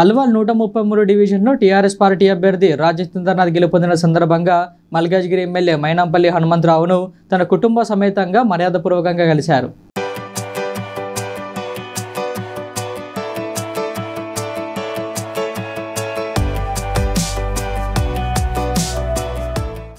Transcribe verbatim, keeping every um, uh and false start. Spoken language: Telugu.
అల్వాల్ నూట ముప్పై మూడు డివిజన్లో టీఆర్ఎస్ పార్టీ అభ్యర్థి రాజేంద్రనాథ్ గెలుపొందిన సందర్భంగా మల్కాజ్గిరి ఎమ్మెల్యే మైనంపల్లి హనుమంతరావును తన కుటుంబ సమేతంగా మర్యాదపూర్వకంగా కలిశారు.